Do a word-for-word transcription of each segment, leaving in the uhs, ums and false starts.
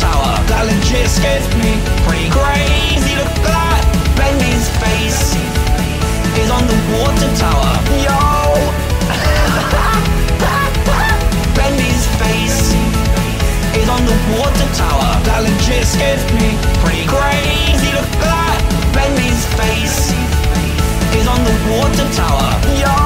tower. Darling, just gives me pretty crazy. Look at that, Bendy's face is on the water tower. Yo, Bendy's face is on the water tower. Darling, just gives me pretty crazy. Look at that, Bendy's face is on the water tower. Yo.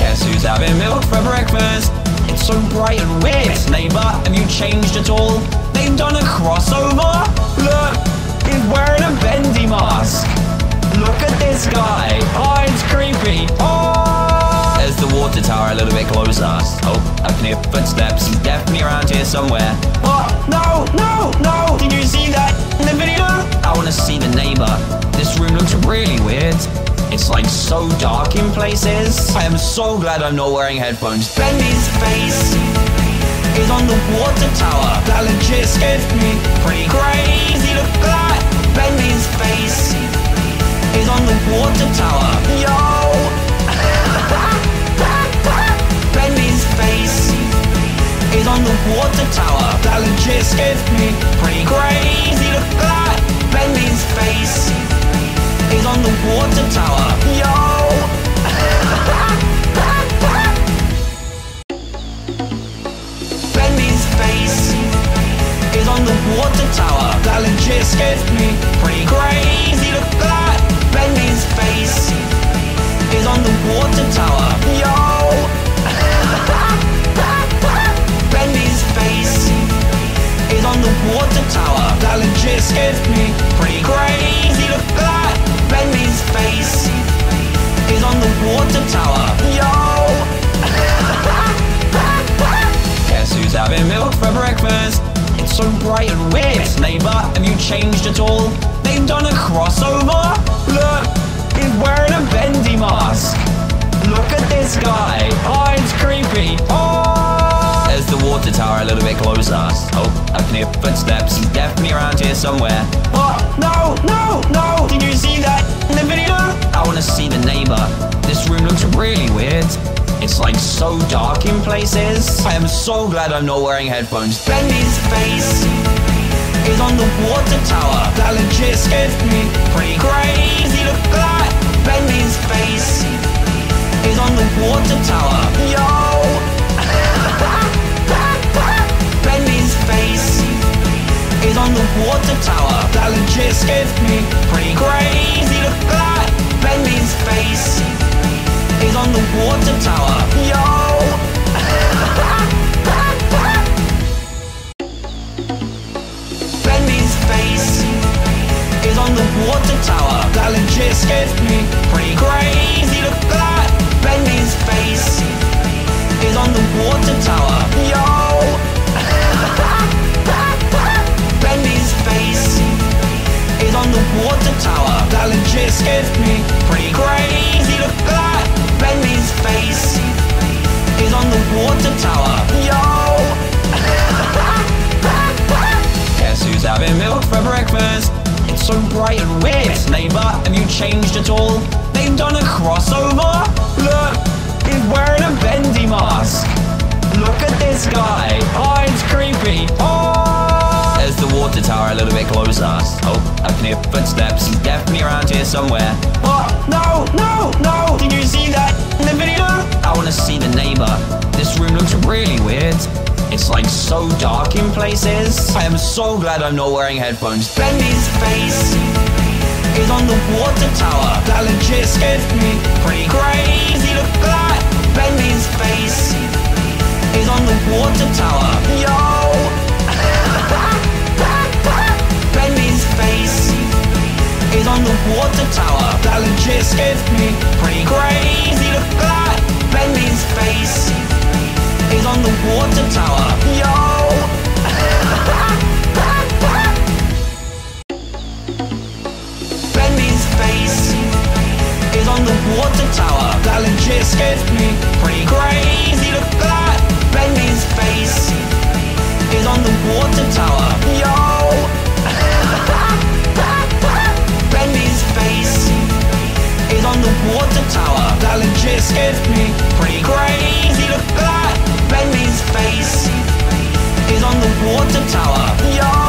Guess who's having milk for breakfast? It's so bright and weird. Neighbor, have you changed at all? They've done a crossover? Look, he's wearing a Bendy mask. Look at this guy. Oh, it's creepy. Oh! There's the water tower a little bit closer. Oh, I can hear footsteps. He's definitely around here somewhere. Oh, no, no, no! Did you see that in the video? I want to see the neighbor. This room looks really weird. It's like so dark in places. I am so glad I'm not wearing headphones. Bendy's face is on the water tower. That legit scared me pretty crazy. Look at that. Bendy's face is on the water tower. Yo! Bendy's face is on the water tower. That legit scared me pretty crazy. Look at that. Bendy's face is on the water tower. Yo! Bendy's face is on the water tower. That legit scares me pretty crazy. Look at that. Bendy's face is on the water tower. Yo! Bendy's face is on the water tower. That legit scares me pretty crazy. Look at that. Bendy's face is on the water tower. Yo! Guess who's having milk for breakfast? It's so bright and weird. Neighbor, have you changed at all? They've done a crossover? Look, he's wearing a Bendy mask. Look at this guy. Oh, it's creepy. Oh! There's the water tower a little bit closer. Oh, I can hear footsteps. He's definitely around here somewhere. Oh, no, no, no! Did you see that? The video? I want to see the neighbor. This room looks really weird. It's like so dark in places. I am so glad I'm not wearing headphones. Bendy's face is on the water tower. That legit scares me pretty crazy. Look at that. Bendy's face is on the water tower. Yo! Bendy's face is on the water tower. That legit scares me pretty crazy. Look at that. Bendy's face is on the water tower. Yo! Bendy's face is on the water tower. That legit scares me pretty crazy. Look at that. Bendy's face is on the water tower. Yo! Bendy's face is on the water tower. That legit scares me pretty crazy. Look at that. Bendy's face is on the water tower. Yo! Guess who's having milk for breakfast? It's so bright and weird. Neighbor, have you changed at all? They've done a crossover? Look, he's wearing a Bendy mask. Look at this guy. Oh, it's creepy. Oh! There's the water tower a little bit closer. Oh, I can hear footsteps. He's definitely around here somewhere. Oh, no, no, no! Did you see that in the video? I want to see the neighbor. This room looks really weird. It's like so dark in places. I am so glad I'm not wearing headphones. Bendy's face is on the water tower. That legit scares me pretty crazy. Look at that. Bendy's face is on the water tower. Yo! Bendy's face is on the water tower. That legit scares me pretty crazy. Look at that. Bendy's face is on the water tower. Yo! Bendy's face is on the water tower. That legit scares me pretty crazy. Look at that. Bendy's face is on the water tower. Yo! Bendy's face is on the water tower. That legit scares me pretty crazy. Look at that. Bendy's face water tower. Yo!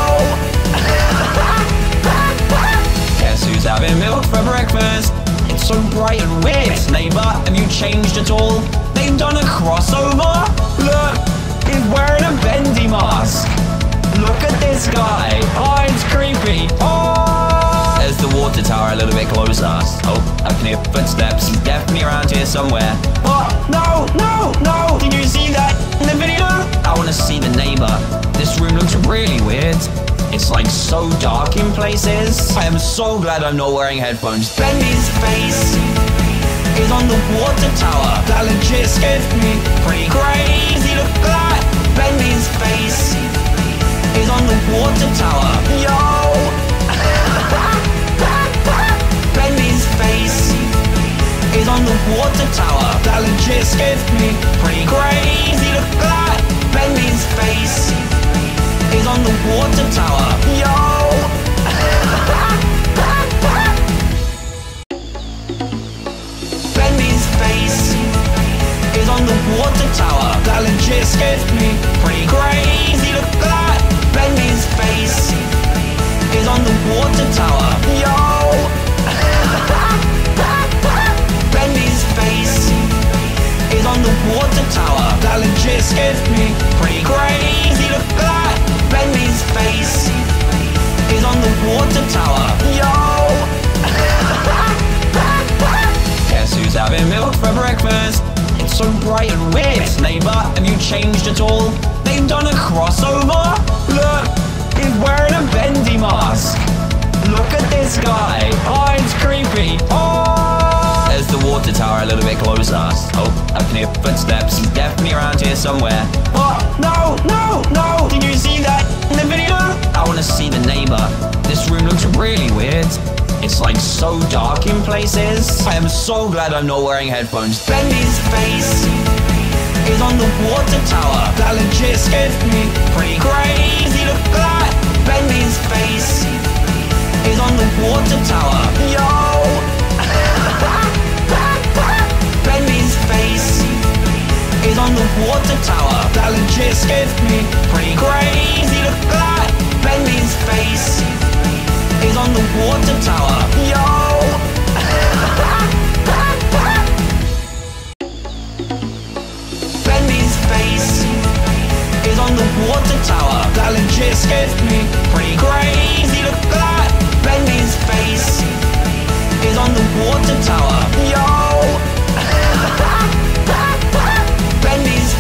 Guess who's having milk for breakfast? It's so bright and weird. Yes, neighbor, have you changed at all? They've done a crossover? Look, he's wearing a Bendy mask. Look at this guy. Oh, it's creepy. Oh! There's the water tower a little bit closer. Oh, I can hear footsteps. He's definitely around here somewhere. Oh, no, no, no! Did you see that in the video? I want to see the neighbor. This room looks really weird. It's like so dark in places. I am so glad I'm not wearing headphones. Bendy's face is on the water tower. That legit scared me. Pretty crazy, look at that. Bendy's face is on the water tower. Yo! Bendy's face is on the water tower. That legit scared me. Pretty crazy, look at that. Bendy's face is on the water tower. Yo! Bendy's face is on the water tower. That legit scares me. Pretty crazy, look at that. Bendy's face is on the water tower. Yo! Bendy's face is on the water tower. That legit scares me. Pretty crazy, look at that. Bendy's face is on the water tower. Yo! Guess who's having milk for breakfast? It's so bright and weird. Yes, neighbor, have you changed at all? They've done a crossover? Look, he's wearing a Bendy mask. Look at this guy. Oh, it's creepy. Oh! There's the water tower a little bit closer. Oh, I can hear footsteps. He's definitely around here somewhere. Oh, no, no, no! Did you see that in the video? I want to see the neighbor. This room looks really weird. It's like so dark in places. I am so glad I'm not wearing headphones. Bendy's face is on the water tower. That legit scared me. Pretty crazy, look at that. Bendy's face is on the water tower. Yo! Bendy's face is on the water tower. That legit scared me. Pretty crazy, look at that. Bendy's face is on the water tower. Yo! Bendy's face is on the water tower. That legit scares me. Pretty crazy, look at that. Bendy's face is on the water tower. Yo! Bendy's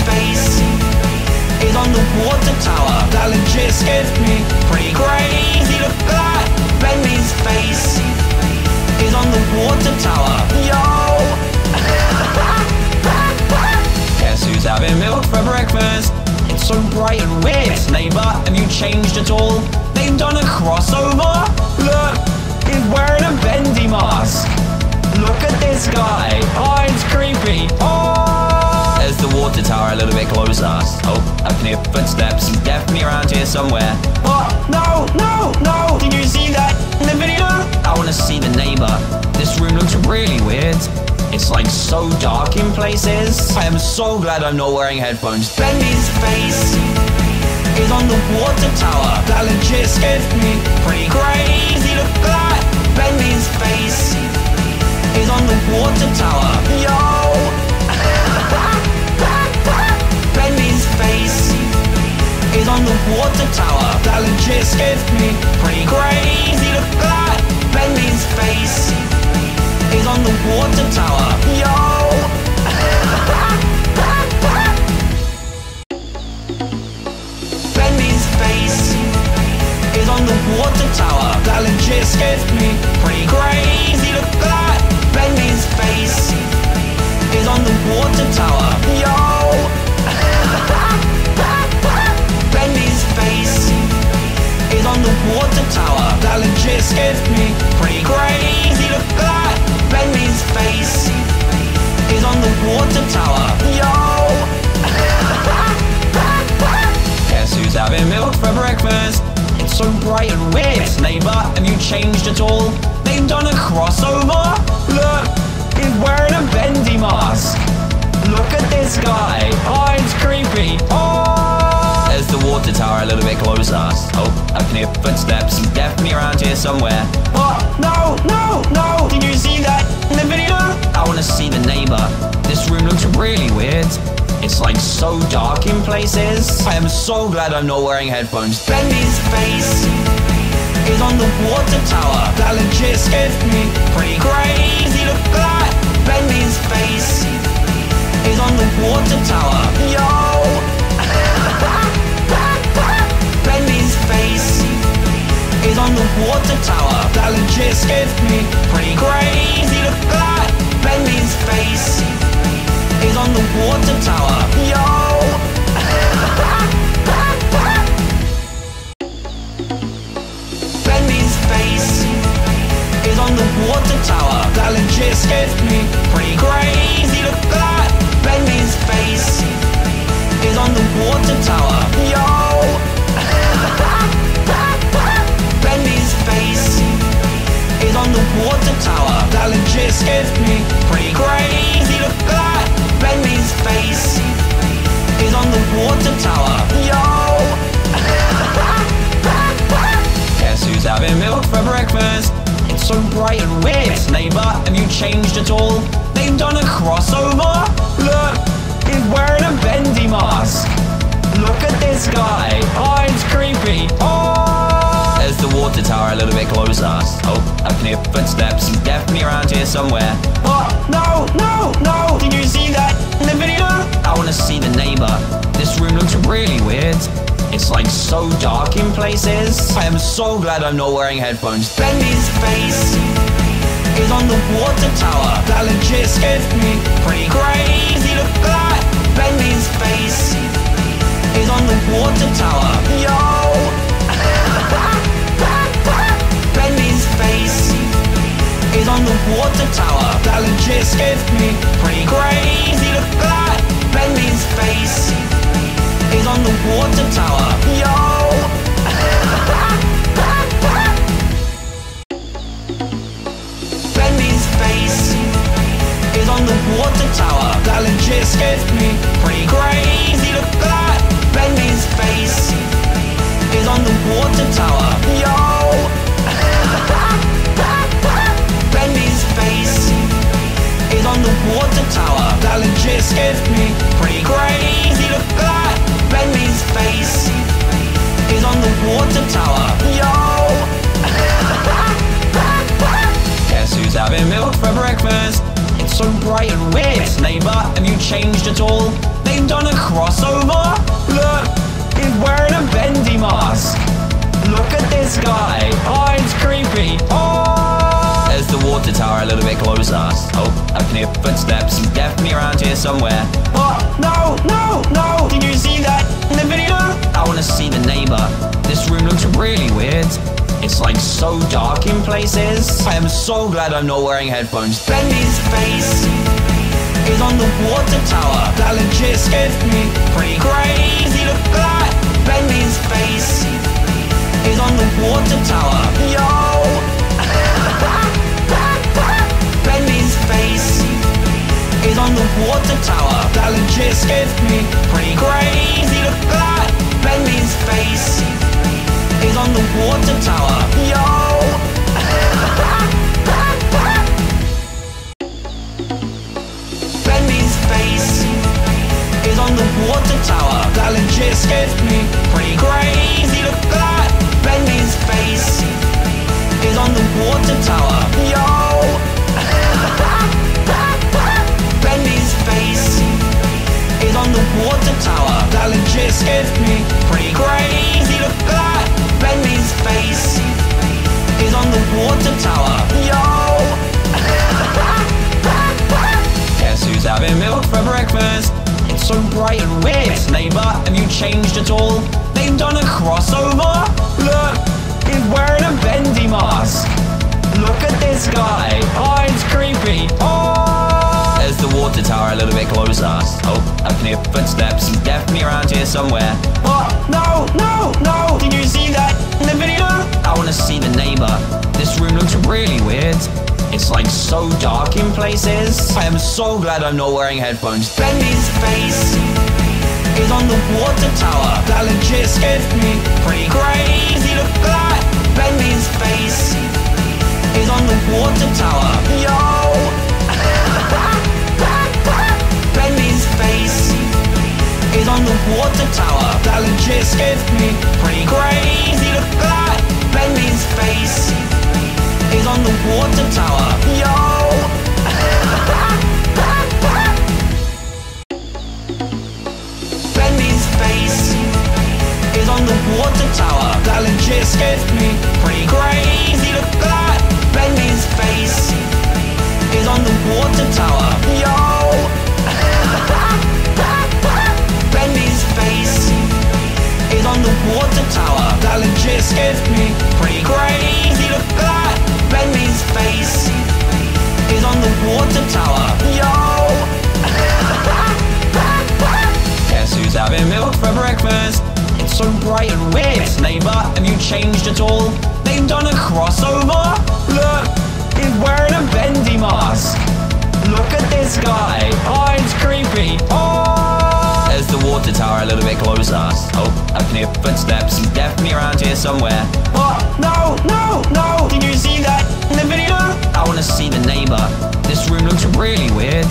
face is on the water tower. That legit scares me. Pretty crazy, look at that. Bendy's face is on the water tower. Yo! Guess who's having milk for breakfast? It's so bright and weird. Yes, neighbor, have you changed at all? They've done a crossover? Look, he's wearing a Bendy mask. Look at this guy. Oh, it's creepy. Oh! There's the water tower a little bit closer. Oh, I can hear footsteps. He's definitely around here somewhere. Oh, no, no, no! Did you see that in the video? I want to see the neighbor. This room looks really weird. It's like so dark in places. I am so glad I'm not wearing headphones. Bendy's face is on the water tower. That legit scared me. Pretty crazy, look at that. Bendy's face is on the water tower. Yo! Bendy's face is on the water tower. That legit scared me. Pretty crazy, look at that. Bendy's face is on the water tower. Yo! Bendy's face is on the water tower. That legit scares me. Pretty crazy, look at that. Bendy's face is on the water tower. Yo! Bendy's face is on the water tower. That legit scares me. Pretty crazy, look at that. Bendy's face is on the water tower. Yo! Guess who's having milk for breakfast? It's so bright and weird. Yes, neighbor, have you changed at all? They've done a crossover? Look, he's wearing a Bendy mask. Look at this guy. Oh, it's creepy. Oh! There's the water tower a little bit here somewhere. What? No, no, no! Did you see that in the video? I want to see the neighbor. This room looks really weird. It's like so dark in places. I am so glad I'm not wearing headphones. Bendy's face is on the water tower. That legit scared me. Pretty crazy, look at that. Bendy's face is on the water tower. Yo! Bendy's face is on the water tower. That legit scared me. Pretty crazy, look at that. Bendy's face is on the water tower. Yo! Bendy's face is on the water tower. That legit scared me. Pretty crazy, look at that. Bendy's face is on the water tower. Yo! Bendy's face is on the water tower. That legit scared me. Pretty crazy, look at that. Bendy's face is on the water tower. Yo! Guess who's having milk for breakfast? It's so bright and weird. Neighbor, have you changed at all? They've done a crossover? Look, he's wearing a Bendy mask. Look at this guy. Oh, it's creepy. Oh! There's the water tower a little bit closer. Oh, I can hear footsteps. He's definitely around here somewhere. What? No, no, no! Did you see that in the video? I want to see the neighbor. This room looks really weird. It's like so dark in places. I am so glad I'm not wearing headphones. Bendy's face is on the water tower. That legit scared me. Pretty crazy, look at that. Bendy's face is on the water tower. Yo! Bendy's face is on the water tower. That legit scared me. Pretty crazy, look at that. Bendy's face is on the water tower. Yo! Bendy's face is on the water tower. That legit scared me. Pretty crazy, look at that. Bendy's face is on the water tower. Yo! Bendy's face is on the water tower. That legit scared me. Pretty crazy, look at that. Bendy's face is on the water tower. Yo! Guess who's having milk for breakfast? It's so bright and weird. Neighbor, have you changed at all? They've done a crossover? Look, he's wearing a Bendy mask. Look at this guy. Oh, it's creepy. Oh! There's the water tower a little bit closer. Oh, I can hear footsteps. He's definitely around here somewhere. What? No, no, no! Did you see that in the video? I want to see the neighbor. This room looks really weird. It's like so dark in places. I am so glad I'm not wearing headphones. Bendy's face is on the water tower. That legit scared me. Pretty crazy, look at that. Bendy's face is on the water tower. Yo! Bendy's face is on the water tower. That legit scared me. Pretty crazy, look at that. Bendy's face is on the water tower. Yo! Bendy's face is on the water tower. That legit scared me. Pretty crazy, look at that. Bendy's face is on the water tower. Yo! Bendy's face is on the water tower. That legit scared me. Pretty crazy, look at that. Bendy's face is on the water tower. Yo! Guess who's having milk for breakfast? It's so bright and weird. Neighbor, have you changed at all? They've done a crossover? Look, he's wearing a Bendy mask. Look at this guy. Oh, it's creepy. Oh! There's the water tower a little bit closer. Oh, I can hear footsteps. He's definitely around here somewhere. What? No, no, no! Did you see that in the video? I want to see the neighbor. This room looks really weird. It's like so dark in places. I am so glad I'm not wearing headphones. Bendy's face is on the water tower. That legit scared me. Pretty crazy, look at that. Bendy's face is on the water tower. Yo! Bendy's face is on the water tower. That legit scares me. Pretty crazy, look at that. Bendy's face is on the water tower. Yo! On the water tower, that legit scares me. Pretty crazy, look at that. Bendy's face is on the water tower. Yo! Bendy's face is on the water tower. That legit scares me. Pretty crazy, look at that. Bendy's face is on the water tower. Yo! Guess who's having milk for breakfast? It's so bright and weird, neighbor, have you changed at all? They've done a crossover? Look, he's wearing a Bendy mask. Look at this guy. Oh, it's creepy. Oh! There's the water tower a little bit closer. Oh, I can hear footsteps. He's definitely around here somewhere. What? No, no, no! Did you see that in the video? I want to see the neighbor. This room looks really weird.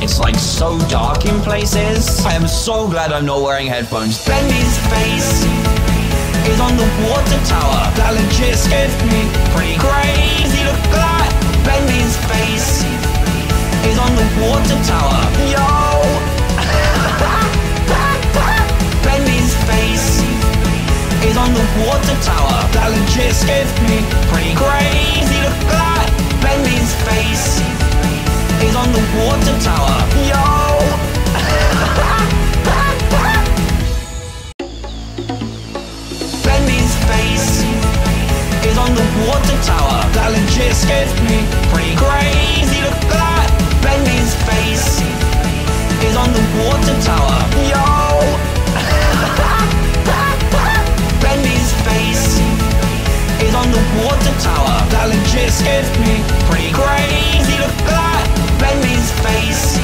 It's like so dark in places. I am so glad I'm not wearing headphones. Bendy's face is on the water tower. That legit scares me. Pretty crazy, look at that. Bendy's face is on the water tower. Yo! Bendy's face is on the water tower. That legit scares me. Pretty crazy, look at that. Bendy's face is on the water tower. Yo! Bendy's face is on the water tower. That legit scares me. Pretty crazy, look at that. Bendy's face is on the water tower. Yo! Bendy's face is on the water tower. That legit scares me. Pretty crazy, look at that. Bendy's face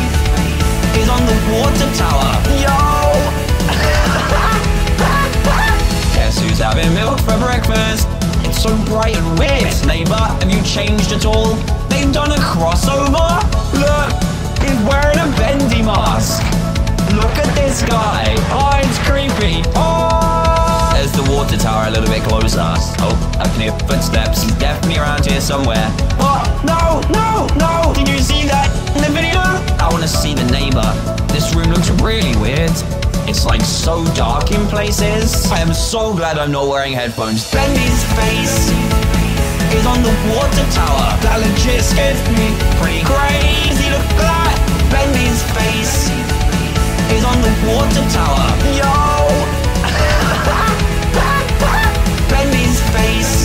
is on the water tower. Yo! Guess who's having milk for breakfast? It's so bright and weird. Neighbor, have you changed at all? They've done a crossover? Look, he's wearing a Bendy mask. Look at this guy. Oh, it's creepy. Oh! There's the water tower a little bit closer. Oh, I can hear footsteps. He's definitely around here somewhere. What? No, no, no! Did you see that in the video? I want to see the neighbor. This room looks really weird. It's like so dark in places. I am so glad I'm not wearing headphones. Bendy's face is on the water tower. That legit scares me. Pretty crazy, look at that. Bendy's face is on the water tower. Yo! Bendy's face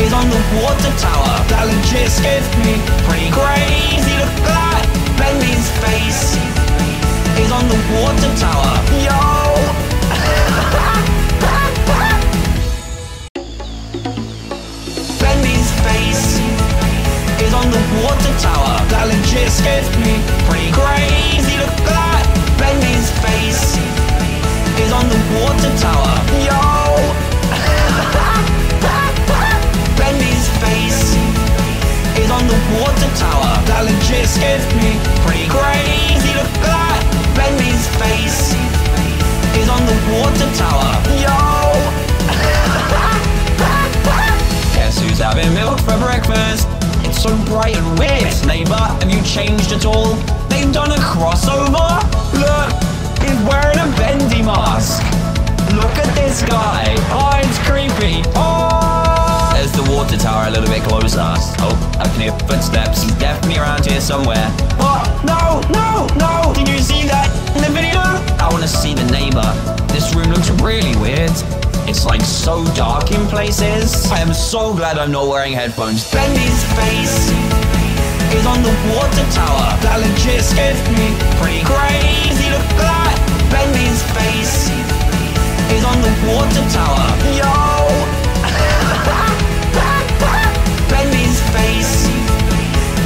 is on the water tower. That legit scares me. Pretty crazy, look at that. Bendy's face is on the water tower. Yo! Bendy's face is on the water tower. That legit scares me. Pretty crazy, look at that. Bendy's face is on the water tower. Yo! Bendy's face is on the water tower. That legit scares me. Pretty crazy, look at that. Bendy's face is on the water tower. Yo! Guess who's having milk for breakfast? It's so bright and weird. Neighbor, have you changed at all? They've done a crossover? Look, he's wearing a Bendy mask. Look at this guy. Oh, it's creepy. Oh! There's the water tower a little bit closer. Oh, I can hear footsteps. He's definitely around here somewhere. What? No, no, no! Did you see that in the video? I want to see the neighbor. This room looks really weird. It's like so dark in places. I am so glad I'm not wearing headphones. Bendy's face is on the water tower. That legit scares me. Pretty crazy, look at that. Bendy's face is on the water tower. Yo! Bendy's face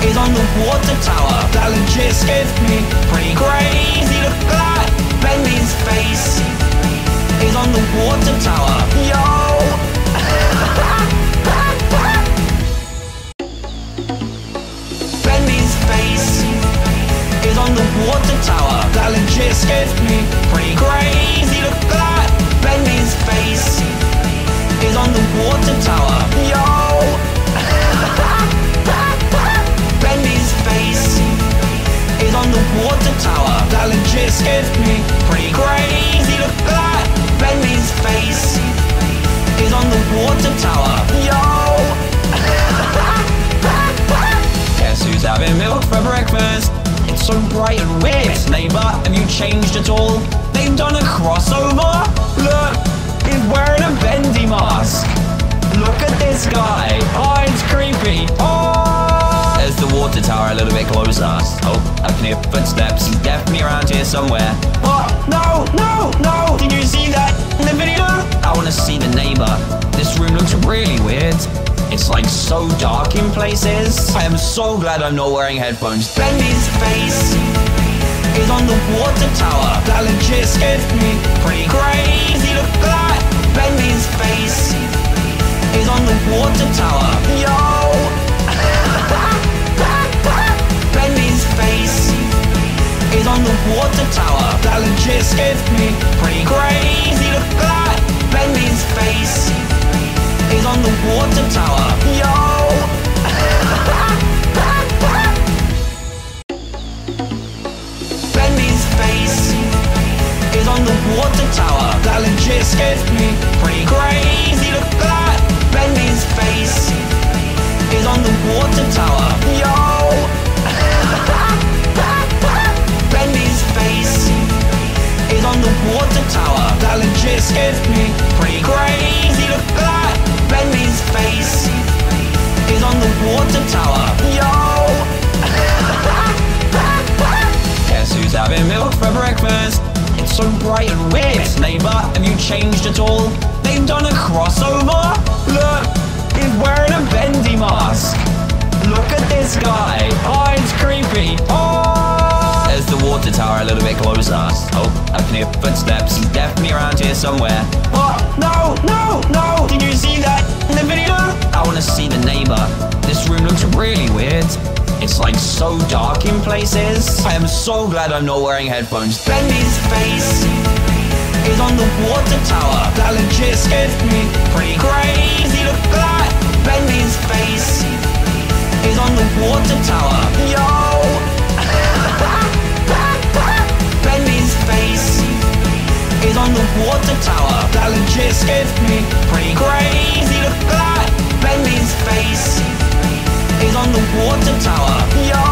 is on the water tower. That legit scares me. Pretty crazy, look at that. Bendy's face is on the water tower. Yo! on the water tower. That legit scared me. Pretty crazy, look at that. Bendy's face is on the water tower. Yo! Bendy's face is on the water tower. That legit scared me. Pretty crazy, look at that. Bendy's face is on the water tower. Yo! Guess who's having milk for breakfast? It's so bright and weird. Yes, neighbor, have you changed at all? They've done a crossover? Look, he's wearing a Bendy mask. Look at this guy. Oh, it's creepy. Oh! There's the water tower a little bit closer. Oh, I can hear footsteps. He's definitely around here somewhere. Oh, no, no, no! Did you see that in the video? I want to see the neighbor. This room looks really weird. It's like so dark in places. I am so glad I'm not wearing headphones. Bendy's face is on the water tower. That legit scared me. Pretty crazy, look at that. Bendy's face is on the water tower. Yo! Bendy's face is on the water tower. That legit scared me. Pretty crazy, look at that. Bendy's face is on the water tower. Yo! Bendy's face is on the water tower. That legit scared me. Pretty crazy, look at that. Bendy's face is on the water tower. Yo! Bendy's face is on the water tower. That legit scared me. Pretty crazy, look at that. Bendy's face is on the water tower. Yo! Guess who's having milk for breakfast? It's so bright and weird. Yes, neighbor, have you changed at all? They've done a crossover? Look, he's wearing a Bendy mask. Look at this guy. Oh, it's creepy. Oh! There's the water tower a little bit closer. Oh, I can hear footsteps. He's definitely around here somewhere. Oh, no, no, no! Did you see that in the video? I want to see the neighbor. This room looks really weird. It's like so dark in places. I am so glad I'm not wearing headphones. Bendy's face is on the water tower. That legit scared me. Pretty crazy, look at that. Bendy's face is on the water tower. Yo! Bendy's face is on the water tower. That legit scared me. Pretty crazy, look at that. Bendy's face is on the water tower. Yo!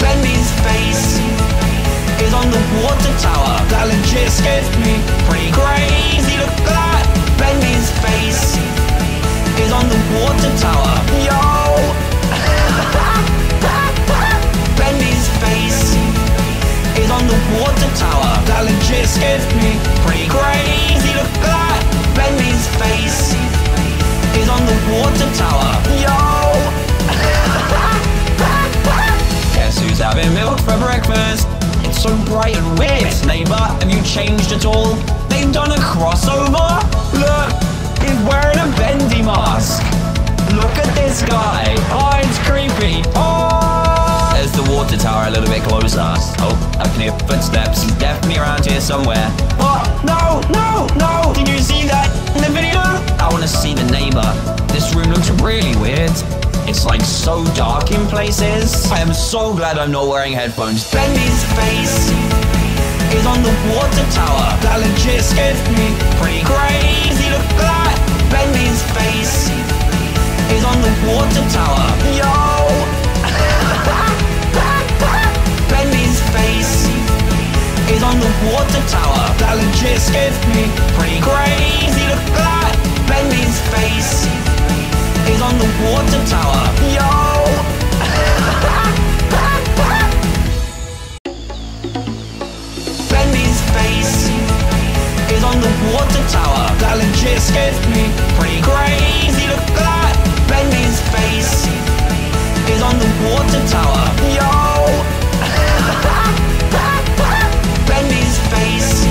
Bendy's face is on the water tower. That legit scared me. Pretty crazy, look at that. Bendy's face is on the water tower. Yo! Bendy's face is on the water tower. That legit scared me. Pretty crazy, look at that. Bendy's face is on the water tower. Yo! Guess who's having milk for breakfast? It's so bright and weird. Yes, neighbor, have you changed at all? They've done a crossover? Look, he's wearing a Bendy mask. Look at this guy. Oh, it's creepy. Oh! There's the water tower a little bit closer. Oh, I can hear footsteps. He's definitely around here somewhere. Oh, no, no, no! Did you see that in the video? I want to see the neighbor. This room looks really weird. It's like so dark in places. I am so glad I'm not wearing headphones. Bendy's face is on the water tower. That legit scared me. Pretty crazy, look at that. Bendy's face is on the water tower. Yo! Bendy's face is on the water tower. That legit scared me. Pretty crazy, look at that. Bendy's face is on the water tower. Yo! Bendy's face is on the water tower. That legit scared me. Pretty crazy, look at that. Bendy's face is on the water tower. Yo! Bendy's face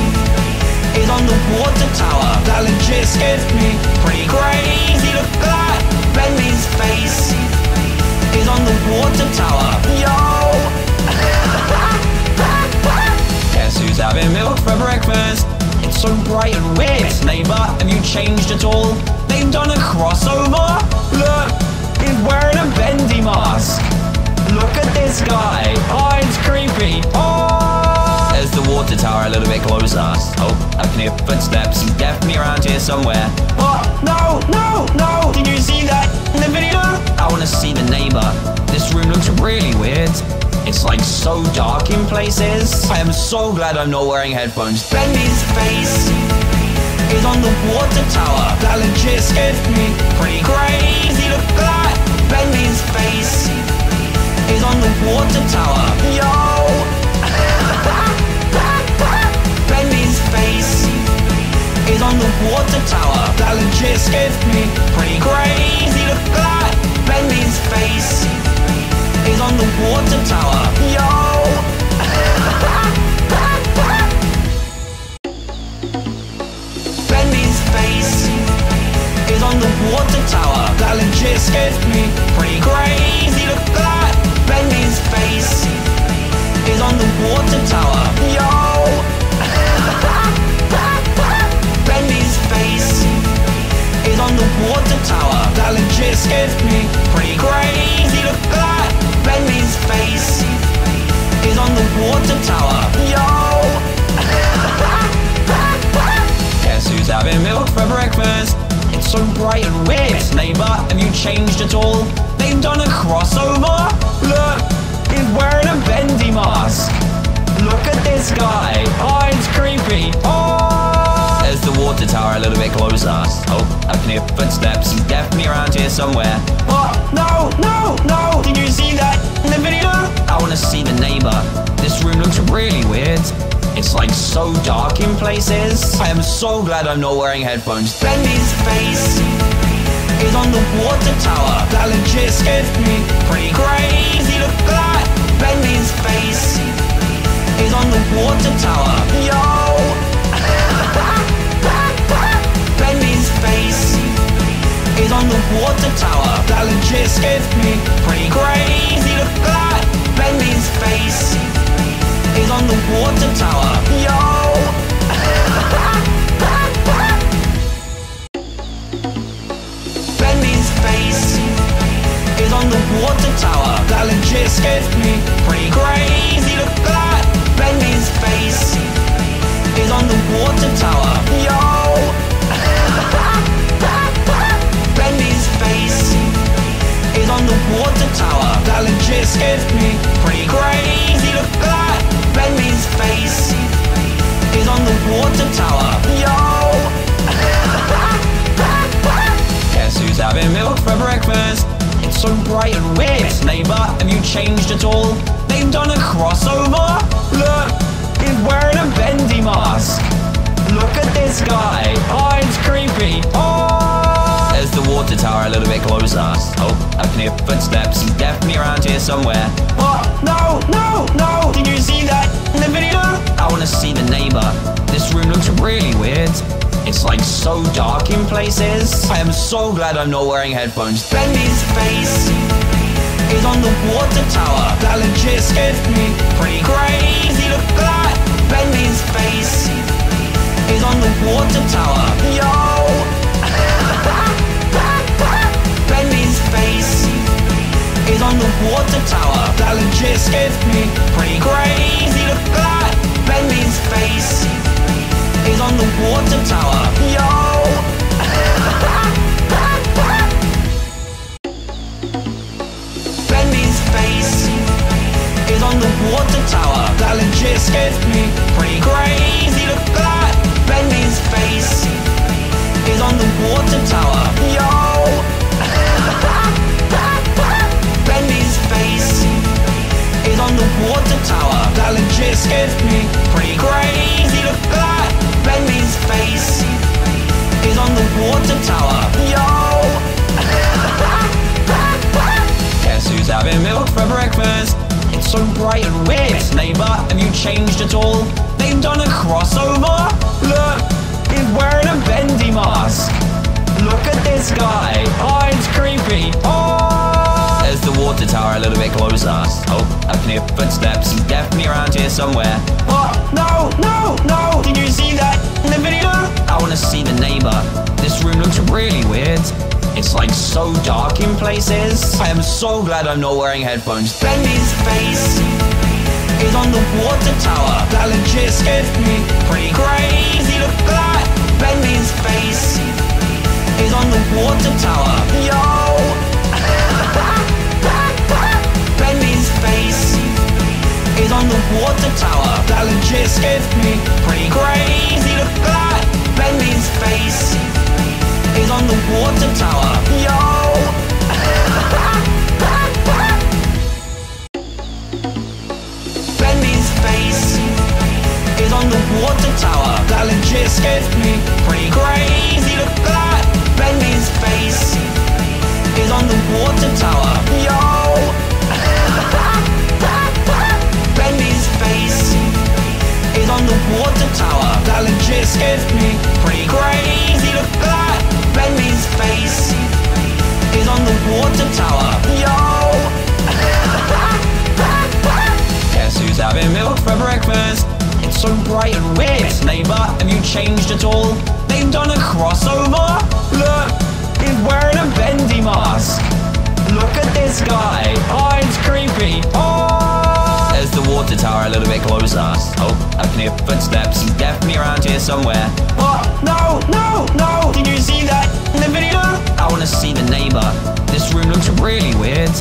is on the water tower. That legit scared me. Pretty crazy, look at that. Bendy's face tower. Yo! Guess who's having milk for breakfast? It's so bright and weird. Yes, neighbor, have you changed at all? They've done a crossover? Look, he's wearing a Bendy mask. Look at this guy. Oh, it's creepy. Oh! There's the water tower a little bit closer. Oh, I can hear footsteps. He's definitely around here somewhere. Oh, no, no, no! Did you see that in the video? I want to see the neighbor. This room looks really weird. It's like so dark in places. I am so glad I'm not wearing headphones. Bendy's face is on the water tower. That legit scared me. Pretty crazy, look at that. Bendy's face is on the water tower. Yo! Bendy's face is on the water tower. That legit scared me. Pretty crazy, look at that. Bendy's face is on the water tower. Yo! Bendy's face is on the water tower. That legit scares me. Pretty crazy, look at that. Bendy's face is on the water tower. Yo! Bendy's face is on the water tower. That legit scares me. Pretty crazy, look at that. Bendy's face is on the water tower. Yo! Guess who's having milk for breakfast? It's so bright and weird. Yes, neighbor, have you changed at all? They've done a crossover? Look, he's wearing a Bendy mask. Look at this guy. Oh, it's creepy. Oh! There's the water tower a little bit closer. Oh, I can hear footsteps. He's definitely around here somewhere. Oh, no, no, no! Did you see that in the video? I want to see the neighbor. This room looks really weird. It's like so dark in places. I am so glad I'm not wearing headphones. Bendy's face is on the water tower. That legit scared me. Pretty crazy, look at that. Bendy's face is on the water tower. Yo! Bendy's face is on the water tower. That legit scared me. Pretty crazy, look at that. Bendy's face is on the water tower. Yo! Bendy's face is on the water tower. That legit scared me. Pretty crazy, look at that. Bendy's face is on the water tower. Yo! Bendy's face is on the water tower. That legit scares me. Pretty crazy, look at that. Bendy's face is on the water tower. Yo! Guess who's having milk for breakfast? It's so bright and weird. Yes, neighbor, have you changed at all? They've done a crossover? Look, he's wearing a Bendy mask. Look at this guy. Oh, it's creepy. Oh! There's the water tower a little bit closer. Oh, I can hear footsteps. He's definitely around here somewhere. Oh, no, no, no! Did you see that in the video? I want to see the neighbor. This room looks really weird. It's like so dark in places. I am so glad I'm not wearing headphones. Bendy's face is on the water tower. That legit scared me. Pretty crazy, look at that. Bendy's face is on the water tower. Yo! Bendy's face is on the water tower. That legit scared me. Pretty crazy, look at that. Bendy's face is on the water tower. Yo! Bendy's face is on the water tower. That legit scared me. Pretty crazy, look at that. Bendy's face is on the water tower. Yo! Bendy's face is on the water tower. That legit scared me. Pretty crazy, look at that. Bendy's face is on the water tower. Yo! Guess who's having milk for breakfast? It's so bright and weird. Yes, neighbor, have you changed at all? They've done a crossover? Look, he's wearing a Bendy mask. Look at this guy. Oh, it's creepy. Oh! There's the water tower a little bit closer. Oh, I can hear footsteps. He's definitely around here somewhere. What? No, no, no! Did you see that in the video? I want to see the neighbor. This room looks really weird. It's like so dark in places. I am so glad I'm not wearing headphones. Bendy's face is on the water tower. That legit scared me. Pretty crazy, look at that. Bendy's face is on the water tower. Yo! Bendy's face is on the water tower. That legit scared me. Pretty crazy, look at that. Bendy's face is on the water tower. Yo! Bendy's face is on the water tower. That legit scared me. Pretty crazy, look at that. Bendy's face is on the water tower. Yo! Bendy's face is on the water tower. That legit scared me. Pretty crazy, look at that. Bendy's face is on the water tower. Yo! Guess who's having milk for breakfast? It's so bright and weird. Neighbor, have you changed at all? They've done a crossover? Look, he's wearing a Bendy mask. Look at this guy. Oh, it's creepy. Oh! There's the water tower a little bit closer. Oh, I can hear footsteps. He's definitely around here somewhere. What? No, no, no! Did you see that in the video? I want to see the neighbor. This room looks really weird.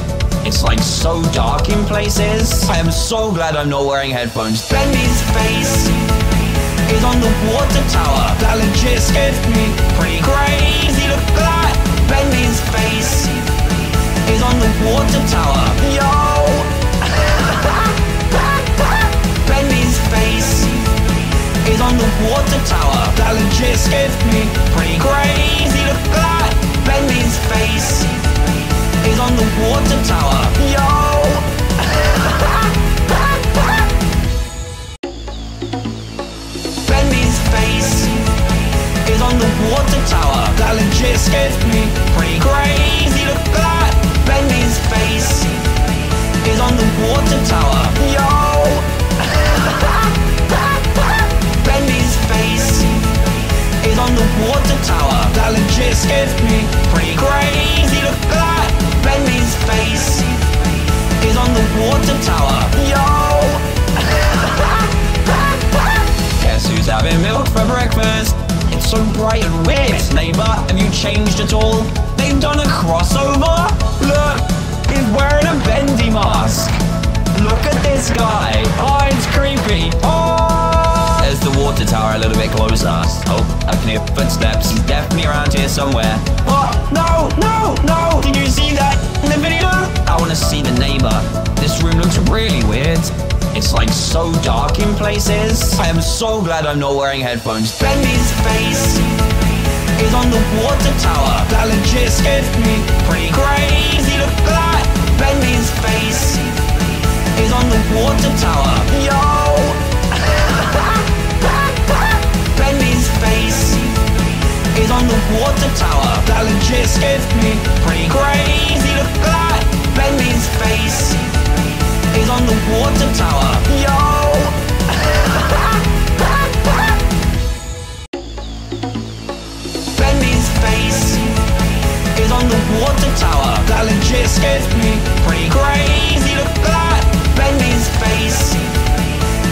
It's like so dark in places. I am so glad I'm not wearing headphones. Bendy's face is on the water tower. That legit scared me. Pretty crazy, look at that. Bendy's face is on the water tower. Yo! Bendy's face is on the water tower. That legit scared me. Pretty crazy, look at that. Bendy's face is on the water tower. Yo! Bendy's face is on the water tower. That legit scared me. Pretty crazy, look at that. Bendy's face is on the water tower. Yo! Bendy's face is on the water tower. That legit scared me. Pretty crazy, look at that. Bendy's face is on the water tower. Yo! Guess who's having milk for breakfast? It's so bright and weird. Neighbor, have you changed at all? They've done a crossover? Look, he's wearing a Bendy mask. Look at this guy. Oh, it's creepy. Oh! There's the water tower a little bit closer. Oh, I can hear footsteps. He's definitely around here somewhere. What? No, no, no! Did you see that in the video? I want to see the neighbor. This room looks really weird. It's like so dark in places. I am so glad I'm not wearing headphones. Bendy's face is on the water tower. That legit scared me. Pretty crazy, look at that. Bendy's face is on the water tower. Yo! Bendy's face is on the water tower. That legit scared me. Pretty crazy, look at that. Bendy's face is on the water tower. Yo! Bendy's face is on the water tower. That legit scared me. Pretty crazy, look at that. Bendy's face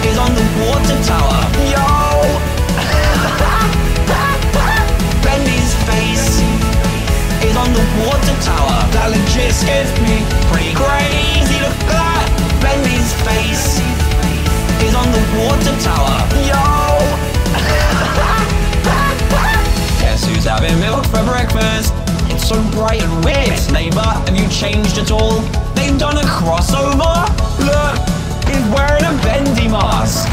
is on the water tower. Yo! Bendy's face is on the water tower. That legit scared me. Pretty crazy, look at that. Bendy's face is on the water tower. Yo! Guess who's having milk for breakfast? It's so bright and weird. Neighbor, have you changed at all? They've done a crossover? Look, he's wearing a Bendy mask.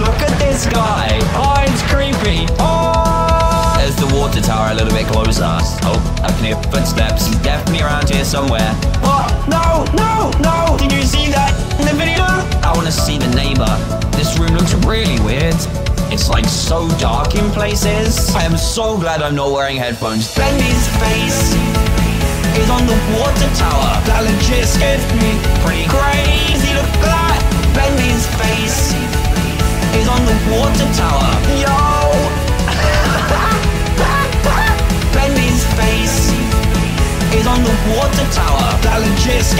Look at this guy. Oh, it's creepy. Oh! There's the water tower a little bit closer. Oh, I can hear footsteps. He's definitely around here somewhere. What? No, no, no! Did you see that in the video? I want to see the neighbor. This room looks really weird. It's like so dark in places. I am so glad I'm not wearing headphones. Bendy's face is on the water tower. That legit scared me.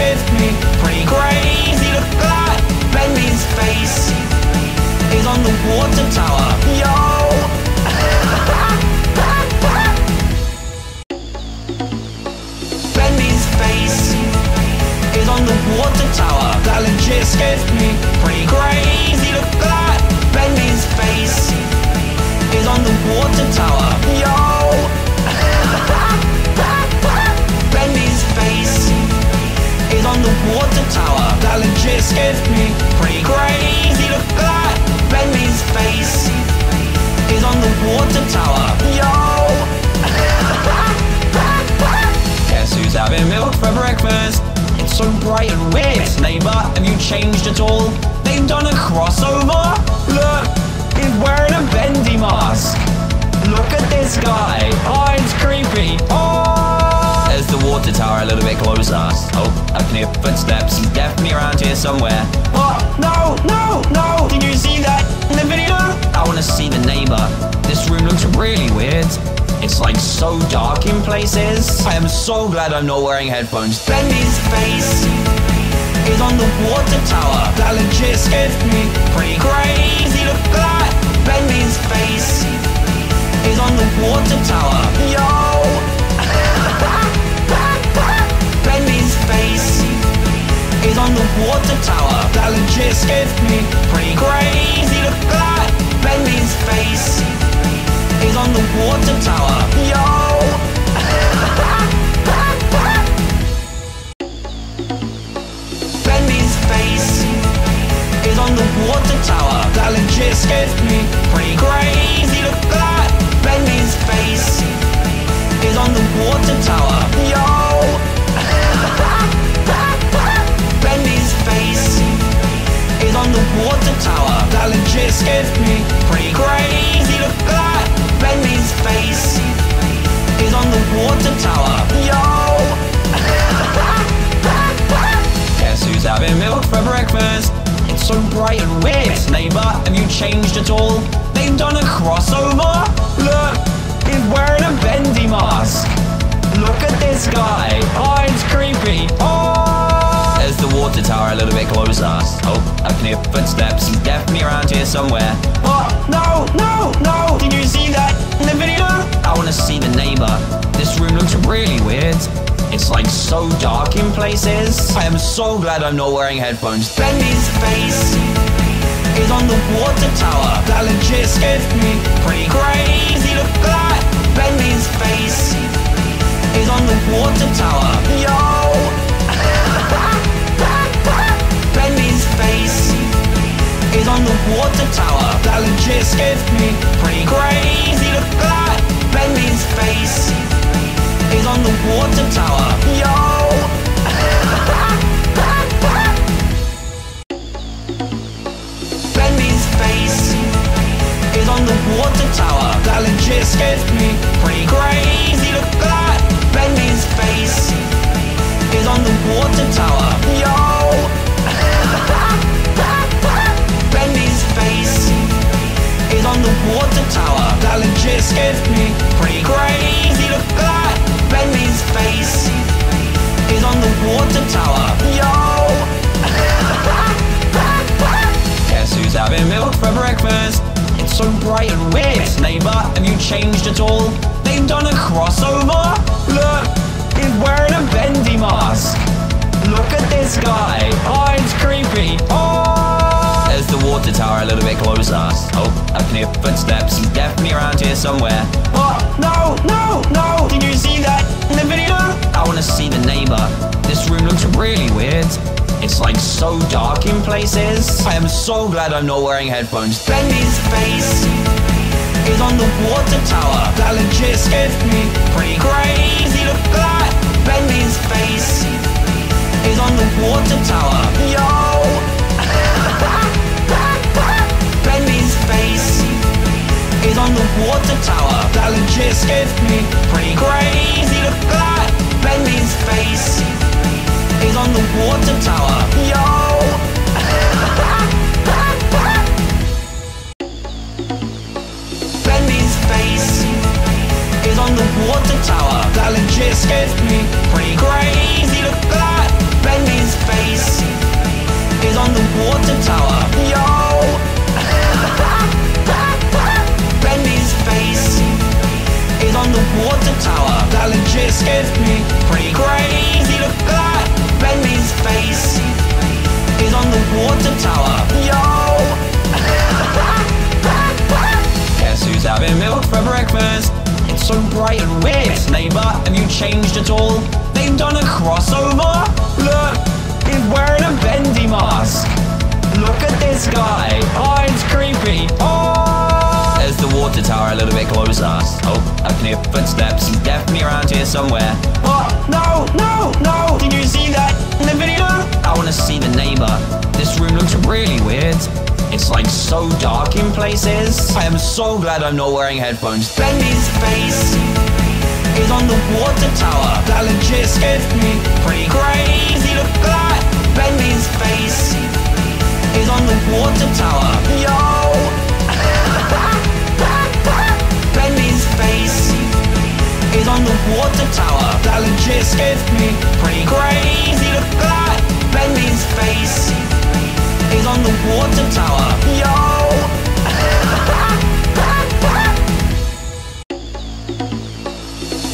with me. Pretty crazy look like Bendy's face is on the water tower. Yo! Bendy's face is on the water tower. That legit scares me. Pretty crazy look like Bendy's face is on the water tower. Yo! Water tower, that legit scares me. Pretty crazy look like Bendy's face is on the water tower. Yo! Guess who's having milk for breakfast? It's so bright and weird. Neighbor, have you changed at all? They've done a crossover? Look, he's wearing a Bendy mask. Look at this guy. Oh, it's creepy. Oh! There's the water tower a little bit closer. Oh, I can hear footsteps. He's definitely around here somewhere. What? No, no, no! Did you see that in the video? I want to see the neighbor. This room looks really weird. It's like so dark in places. I am so glad I'm not wearing headphones. Bendy's face is on the water tower. That legit scares me. Pretty crazy look like Bendy's face is on the water tower. Yo! Bendy's face is on the water tower. That legit scares me. Pretty crazy look like Bendy's face is on the water tower. Yo! Bendy's face is on the water tower. That legit scares me. Pretty crazy look like Bendy's face is on the water tower. Yo! Bendy's face is on the water tower. That legit scares me. Pretty crazy look like Bendy's face is on the water tower. Yo! Guess who's having milk for breakfast? It's so bright and weird. Neighbor, have you changed at all? They've done a crossover? Look, he's wearing a Bendy mask. Look at this guy. Oh, it's creepy. Oh! There's the water tower a little bit closer. Oh, I can hear footsteps. He's definitely around here somewhere. What? No, no, no! Did you see that in the video? I want to see the neighbor. This room looks really weird. It's like so dark in places. I am so glad I'm not wearing headphones. Bendy's face is on the water tower. That legit scares me. Pretty crazy look like Bendy's face is on the water tower. Yo! Bendy's face is on the water tower. That legit scares me. Pretty crazy look like Bendy's face is on the water tower. Yo! Bendy's face is on the water tower. That legit scares me. Pretty crazy look like Bendy's face is on the water tower. Yo! Bendy's face is on the water tower. That legit scares me. Pretty crazy look like Bendy's face is on the water tower. Yo! Guess who's having milk for breakfast? It's so bright and weird. Neighbor, have you changed at all? They've done a crossover? Look, he's wearing a Bendy mask. Look at this guy. Oh, it's creepy. Oh! There's the water tower a little bit closer. Oh, I can hear footsteps. He's definitely around here somewhere. What? No, no, no! Did you see that in the video? I want to see the neighbor. This room looks really weird. It's like so dark in places. I am so glad I'm not wearing headphones. Bendy's face is on the water tower. That legit scares me. Pretty crazy look like Bendy's face is on the water tower. Yo! Bendy's face is on the water tower. That legit scares me. Pretty crazy look like Bendy's face is on the water tower. Yo! Bendy's face is on the water tower. That legit scares me. Pretty crazy look like Bendy breakfast. It's so bright and weird. Yes, neighbor, have you changed at all? They've done a crossover? Look, he's wearing a Bendy mask. Look at this guy. Oh, it's creepy. Oh! There's the water tower a little bit closer. Oh, I can hear footsteps. He's definitely around here somewhere. What? No, no, no! Did you see that in the video? I want to see the neighbor. This room looks really weird. It's like so dark in places. I am so glad I'm not wearing headphones. Bendy's face is on the water tower. That legit scares me. Pretty crazy, look at that. Bendy's face is on the water tower. Yo! Bendy's face is on the water tower. That legit scares me. Pretty crazy, look at that. Bendy's face is on the water tower. Yo!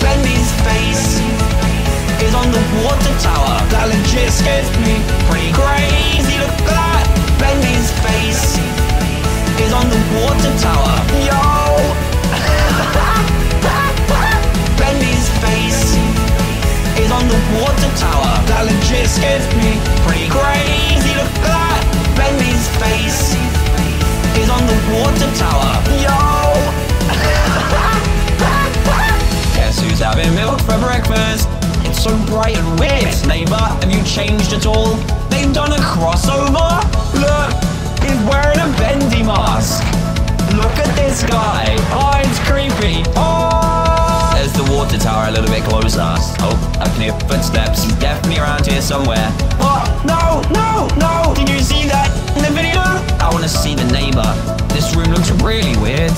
Bendy's face is on the water tower. That legit scares me. Pretty crazy, look at that. Bendy's face is on the water tower. Yo! Bendy's face is on the water tower. That legit scares me. Pretty crazy, look at that. Bendy's face is on the water tower. Yo! Guess who's having milk for breakfast? It's so bright and weird. Yes, neighbor, have you changed at all? They've done a crossover? Look, he's wearing a Bendy mask. Look at this guy. Oh, it's creepy. Oh! There's the water tower a little bit closer. Oh, I can hear footsteps. He's definitely around here somewhere. Oh, no, no, no! Did you see that in the video? I want to see the neighbor. This room looks really weird.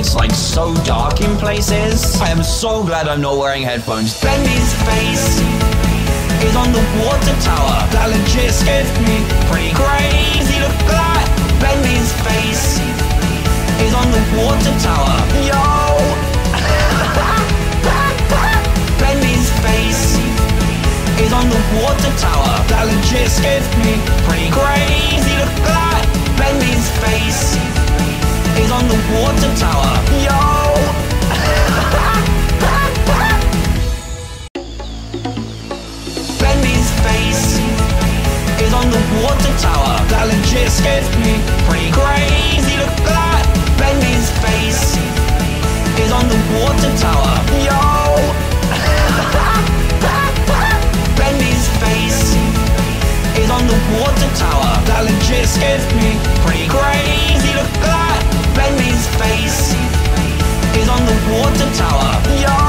It's like so dark in places. I am so glad I'm not wearing headphones. Bendy's face is on the water tower. That legit scares me. Pretty crazy, look at that. Bendy's face is on the water tower. Yo! Bendy's face is on the water tower. That legit scares me. Pretty crazy, look at that. Bendy's face is on the water tower. Yo! Bendy's face is on the water tower. That legit scares me. Pretty crazy, look at that. Bendy's face is on the water tower. Yo! On the water tower, that legit scares me. Pretty crazy, look at that. Bendy's face is on the water tower. Yo!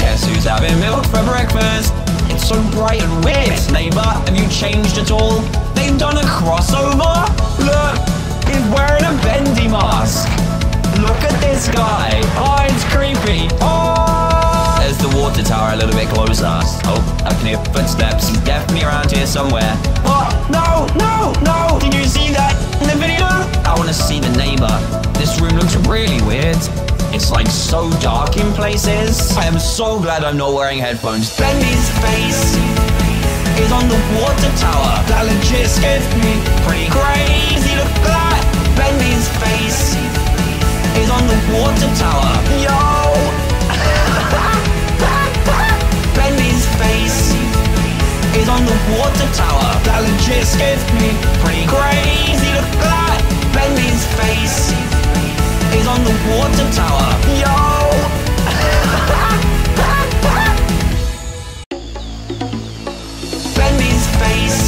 Guess who's having milk for breakfast? It's so bright and weird. Yes, neighbor, have you changed at all? They've done a crossover? Look, he's wearing a Bendy mask. Look at this guy. Oh, it's creepy. Oh! There's the water tower a little bit closer. Oh, I can hear footsteps. He's definitely around here somewhere. Oh, no, no, no! Did you see that in the video? I want to see the neighbor. This room looks really weird. It's like so dark in places. I am so glad I'm not wearing headphones. Bendy's face is on the water tower. That legit scares me. Pretty crazy, look at that. Bendy's face is on the water tower. Yo! Bendy's face is on the water tower. That legit scares me. Pretty crazy, look at that. Bendy's face is on the water tower. Yo! Bendy's face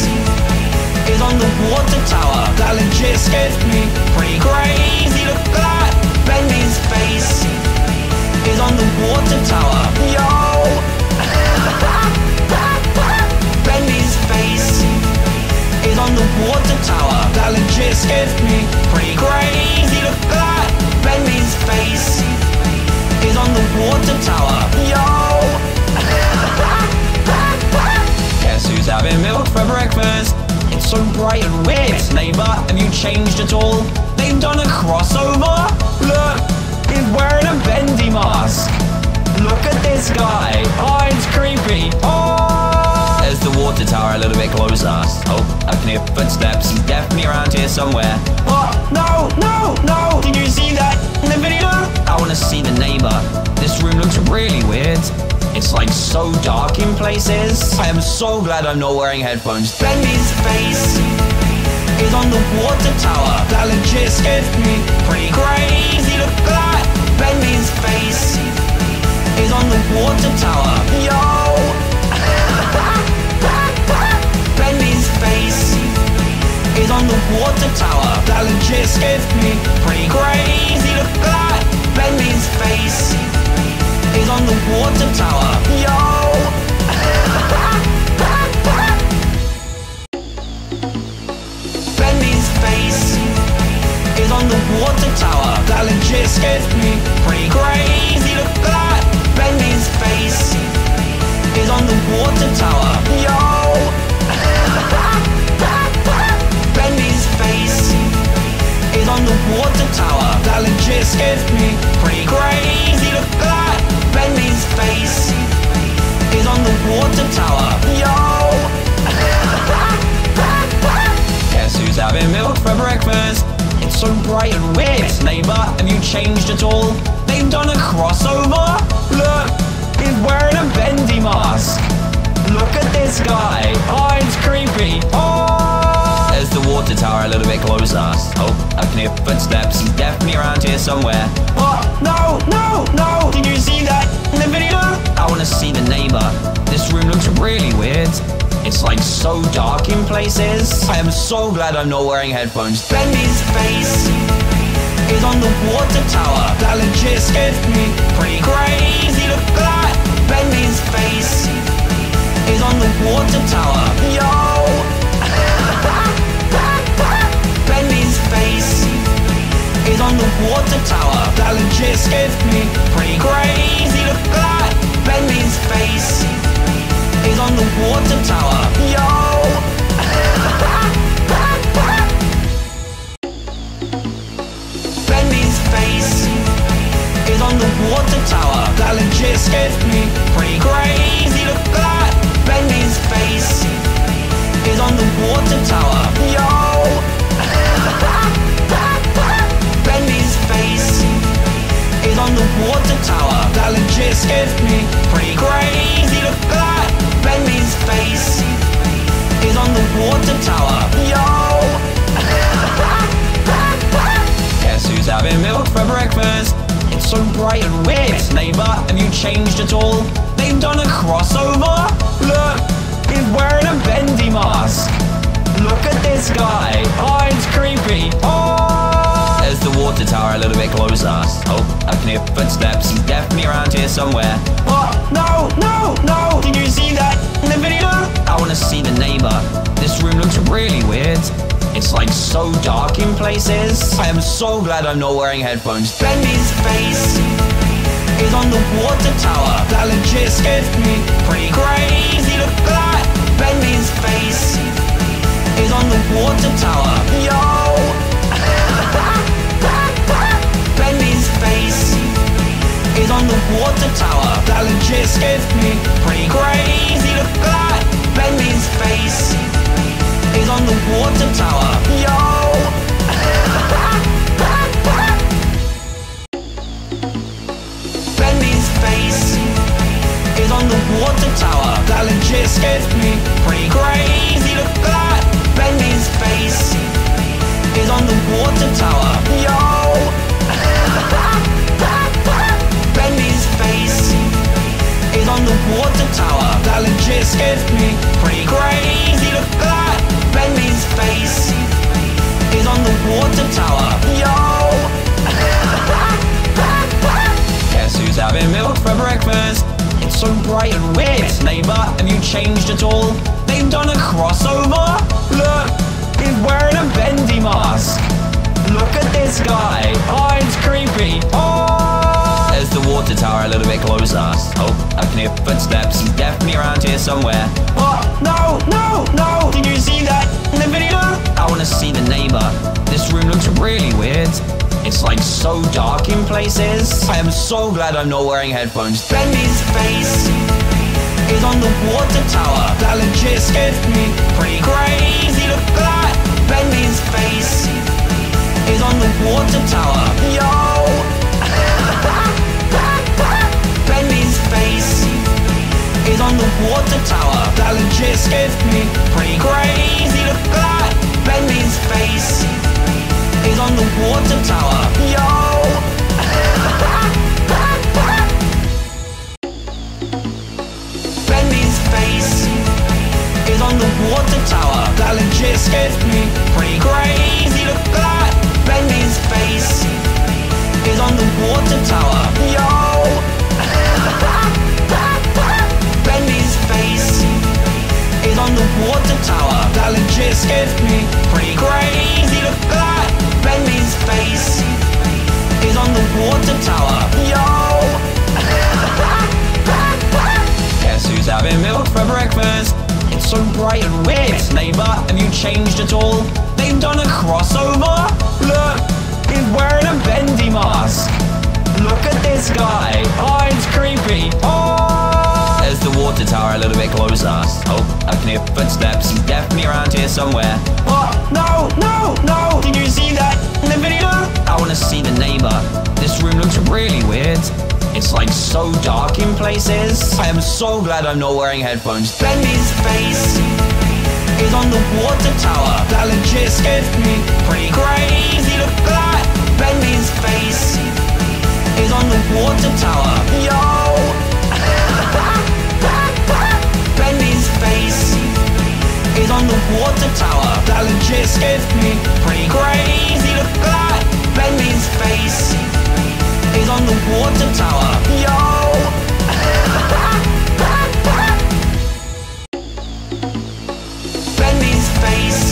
is on the water tower. That legit scares me. Pretty crazy, look at that. Bendy's face is on the water tower. Yo! Bendy's face is on the water tower. That legit scares me. Pretty crazy, look at that. Bendy's face is on the water tower. Yo! Guess who's having milk for breakfast? It's so bright and weird. Yes, neighbor, have you changed at all? They've done a crossover? Look! He's wearing a Bendy mask. Look at this guy. Oh, it's creepy. Oh! There's the water tower a little bit closer. Oh, I can definitely a footsteps. He's definitely around here somewhere. What? No, no, no! Did you see that in the video? I want to see the neighbor. This room looks really weird. It's like so dark in places. I am so glad I'm not wearing headphones. Bendy's face is on the water tower. That legit scares me. Pretty crazy, look at that. Bendy's face is on the water tower. Yo! Bendy's face is on the water tower. That legit scares me. Pretty crazy, look at that. Bendy's face is on the water tower. Yo! Bendy's face is on the water tower. That legit scares me. Pretty crazy, look at that. Bendy's face is on the water tower. Yo! Bendy's face is on the water tower. That legit scares me. Pretty crazy, look at that. Bendy's face is on the water tower. Yo! Guess who's having milk for breakfast? It's so bright and weird. Neighbor, have you changed at all? They've done a crossover? Look, he's wearing a Bendy mask. Look at this guy. Oh, it's creepy. Oh! There's the water tower a little bit closer. Oh, I can hear footsteps. He's definitely around here somewhere. What? No, no, no! Did you see that in the video? I want to see the neighbor. This room looks really weird. It's like so dark in places. I am so glad I'm not wearing headphones. Bendy's face is on the water tower. That legit scares me. Pretty crazy, look at that. Bendy's face is on the water tower. Yo! Bendy's face is on the water tower. That legit scares me. Pretty crazy, look at that. Bendy's face is on the water tower. Yo! Bendy's face is on the water tower. That legit scares me. Pretty crazy, look at that. Bendy's face is on the water tower. Yo! Bendy's face is on the water tower. That legit scares me. Pretty crazy, look at that. Bendy's face is on the water tower. Yo! Guess who's having milk for breakfast? It's so bright and weird. Neighbor, have you changed at all? They've done a crossover? Look, he's wearing a Bendy mask. Look at this guy. Oh, it's creepy. Oh! There's the water tower a little bit closer. Oh, I can hear footsteps. He's definitely around here somewhere. What? No, no, no! Did you see that in the video? I want to see the neighbor. This room looks really weird. It's like so dark in places. I am so glad I'm not wearing headphones. Bendy's face is on the water tower. That legit scares me. Pretty crazy, look at that. Bendy's face is on the water tower. Yo! Bendy's face is on the water tower. That legit scares me. Pretty crazy, look at that. Bendy's face is on the water tower. Yo! Bendy's face is on the water tower. That legit scares me. Pretty crazy, look at that. Bendy's face is on the water tower. Yo! Bendy's face is on the water tower. That legit scares me. Pretty crazy, look at that. Bendy's face is on the water tower. Yo! Guess who's having milk for breakfast? It's so bright and weird. Neighbor, have you changed at all? They've done a crossover? Look, he's wearing a Bendy mask. Look at this guy. Oh, it's creepy. Oh! There's the water tower a little bit closer. Oh, I can hear footsteps. He's definitely around here somewhere. What? No, no, no! Did you see that in the video? I want to see the neighbor. This room looks really weird. It's like so dark in places. I am so glad I'm not wearing headphones. Bendy's face is on the water tower. Alan just gave me pretty crazy look like Bendy's face is on the water tower. Yo! Bendy's face is on the water tower. Alan just gave me pretty crazy look like Bendy's face is on the water tower. Yo! On the water tower, Alan just gave me pretty crazy look like Bendy's face is on the water tower. Yo! Bendy's face is on the water tower. Alan just gave me pretty crazy look like Bendy's face is on the water tower. Yo! Guess who's having milk for breakfast? It's so bright and weird, neighbor, have you changed at all? They've done a crossover? Look, he's wearing a Bendy mask. Look at this guy. Oh, it's creepy. Oh! There's the water tower a little bit closer. Oh, I can hear footsteps. He's definitely around here somewhere. What? No, no, no! Did you see that in the video? I want to see the neighbor. This room looks really weird. It's like so dark in places. I am so glad I'm not wearing headphones. Bendy's face is on the water tower. Alan just gave me pretty crazy look like Bendy's face is on the water tower. Yo! Bendy's face is on the water tower. Alan just gave me pretty crazy look like Bendy's face is on the water tower. Yo! Bendy's face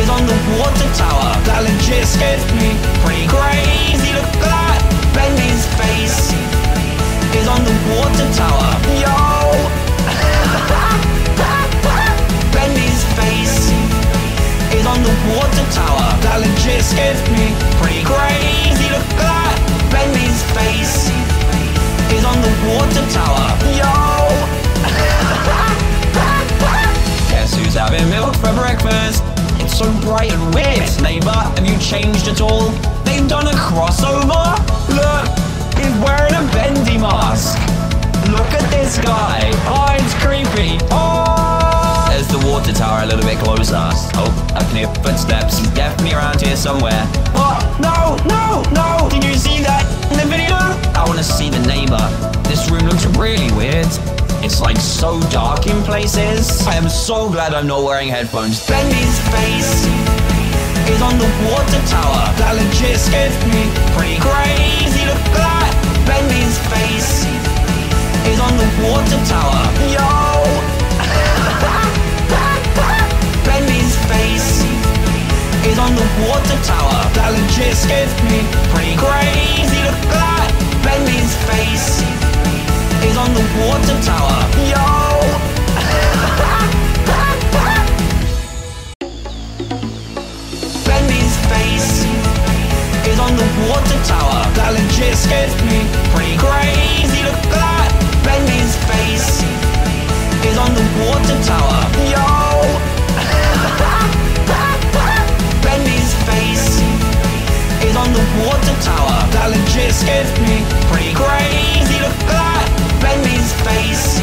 is on the water tower. Alan just gave me pretty crazy look like Bendy's face is on the water tower. Yo! Bendy's face is on the water tower. Alan just gave me pretty crazy look like Bendy's face is on the water tower. Yo! Guess who's having milk for breakfast? It's so bright and weird. Neighbor, have you changed at all? They've done a crossover? Look, he's wearing a Bendy mask. Look at this guy. Oh, it's creepy. Oh! There's the water tower a little bit closer. Oh, I can hear footsteps. He's definitely around here somewhere. Oh, no, no, no! Did you see that? The video? I want to see the neighbor. This room looks really weird. It's like so dark in places. I am so glad I'm not wearing headphones. Bendy's face is on the water tower. Alan just gave me pretty crazy look like Bendy's face is on the water tower. Yo! Bendy's face is on the water tower. Alan just gave me pretty crazy look like Bendy's face is on the water tower. Yo! Bendy's face is on the water tower. Alan just gave me pretty crazy look like Bendy's face is on the water tower. Yo! Bendy's face is on the water tower. Alan just gave me pretty crazy look like Bendy's face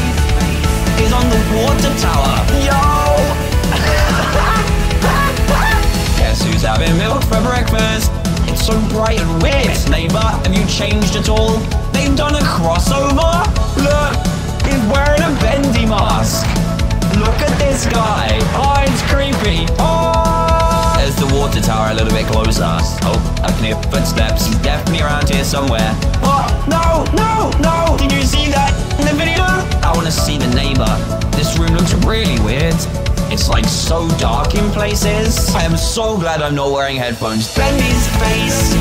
is on the water tower. Yo! Guess who's having milk for breakfast? It's so bright and weird. Neighbor, have you changed at all? They've done a crossover? Look, he's wearing a Bendy mask. Look at this guy. Oh, it's creepy. Oh! There's the water tower a little bit closer. Oh, I can hear footsteps. He's definitely around here somewhere. Oh, no, no, no! Did you see that in the video? I want to see the neighbor. This room looks really weird. It's like so dark in places. I am so glad I'm not wearing headphones. Bendy's face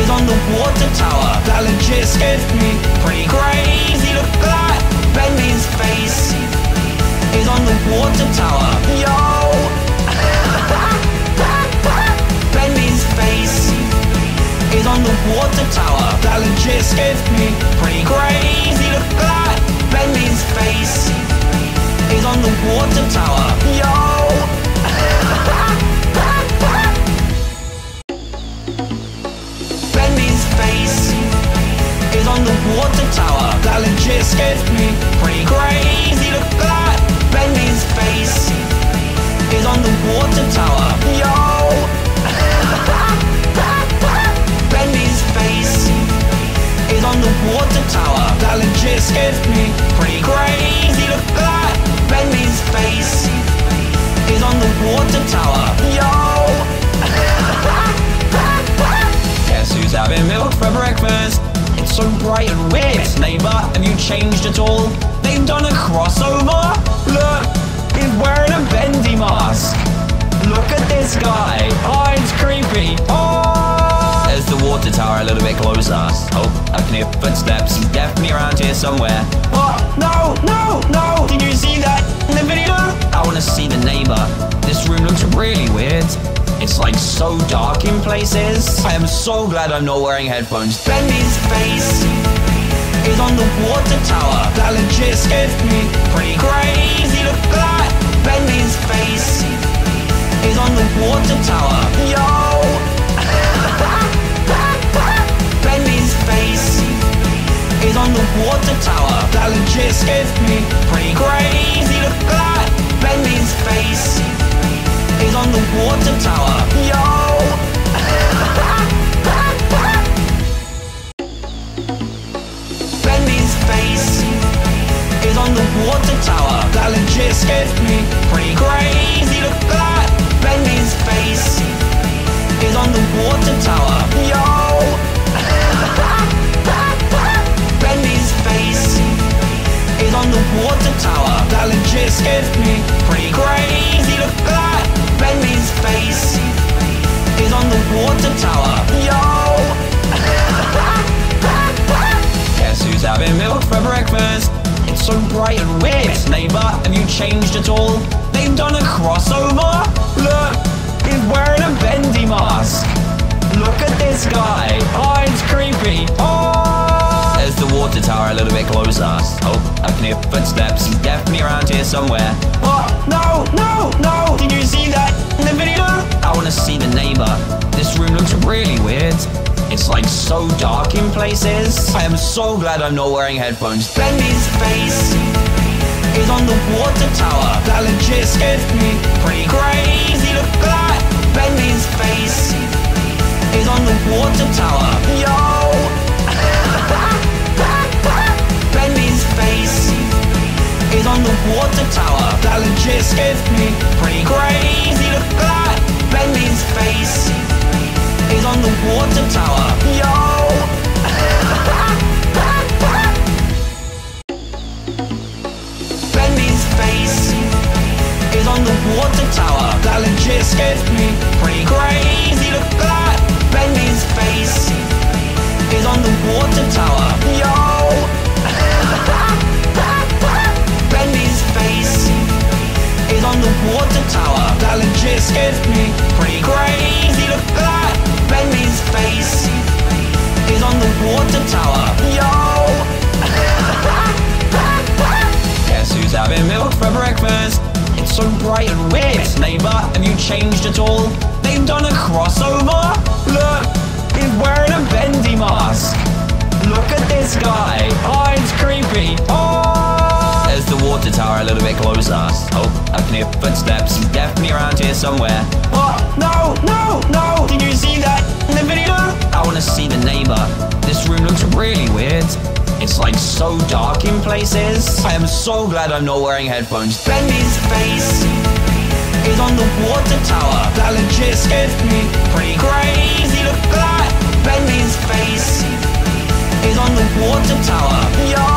is on the water tower. Alan just gave me pretty crazy look like Bendy's face is on the water tower. Yo! Bendy's face is on the water tower. Alan just gave me pretty crazy look like Bendy's face face is on the water tower. Yo! Bendy's face is on the water tower. That legit scares me. Pretty crazy, look at that. Bendy's face is on the water tower. Yo! Water tower, that legit scares me. Pretty crazy, look at that. Bendy's face is on the water tower. Yo! Guess who's having milk for breakfast? It's so bright and weird. Neighbor, have you changed at all? They've done a crossover? Look, he's wearing a Bendy mask. Look at this guy. Oh, it's creepy. Oh! There's the water tower a little bit closer. Oh, I can hear footsteps. He's definitely around here somewhere. Oh, no, no, no! Did you see that in the video? I want to see the neighbor. This room looks really weird. It's like so dark in places. I am so glad I'm not wearing headphones. Bendy's face is on the water tower. That legit scares me. Pretty crazy, look at that. Bendy's face is on the water tower. Yo! On the water tower, that legit scares me. Pretty crazy, look at that. Bendy's face is on the water tower. Yo! Bendy's face is on the water tower. That legit scares me. Pretty crazy, look at that. Bendy's face is on the water tower. Yo! Water tower, that legit scares me. Pretty crazy, look at that. Bendy's face is on the water tower. Yo! Guess who's having milk for breakfast? It's so bright and weird. Neighbor, have you changed at all? They've done a crossover? Look, he's wearing a Bendy mask. Look at this guy. Oh, it's creepy. Oh! There's the water tower a little bit closer. Oh, I can hear footsteps. He's definitely around here somewhere. Oh, no, no, no! Did you see that in the video? I want to see the neighbor. This room looks really weird. It's like so dark in places. I am so glad I'm not wearing headphones. Bendy's face is on the water tower. That legit scares me. Pretty crazy, look at that. Bendy's face is on the water tower. Yo! Is on the water tower. That legit scares me. Pretty crazy, look at that. Bendy's face is on the water tower. Yo! Bendy's face is on the water tower. That legit scares me. Pretty crazy, look at that. Bendy's face is on the water tower. Yo! Water tower, that legit scares me. Pretty crazy, look at that. Bendy's face is on the water tower. Yo! Guess who's having milk for breakfast? It's so bright and weird. Neighbor, have you changed at all? They've done a crossover? Look, he's wearing a Bendy mask. Look at this guy. Oh, it's creepy. Oh! There's the water tower a little bit closer. Oh, I can hear footsteps. He's definitely around here somewhere. Oh, no, no, no! Did you see that in the video? I want to see the neighbor. This room looks really weird. It's like so dark in places. I am so glad I'm not wearing headphones. Bendy's face is on the water tower. That legit scares me. Pretty crazy, look at that. Bendy's face is on the water tower. Yo!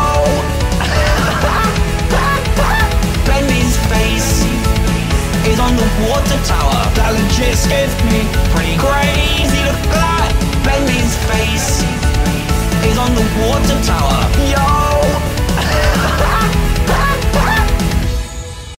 Is on the water tower. That legit scares me. Pretty crazy, look at that. Bendy's face is on the water tower. Yo!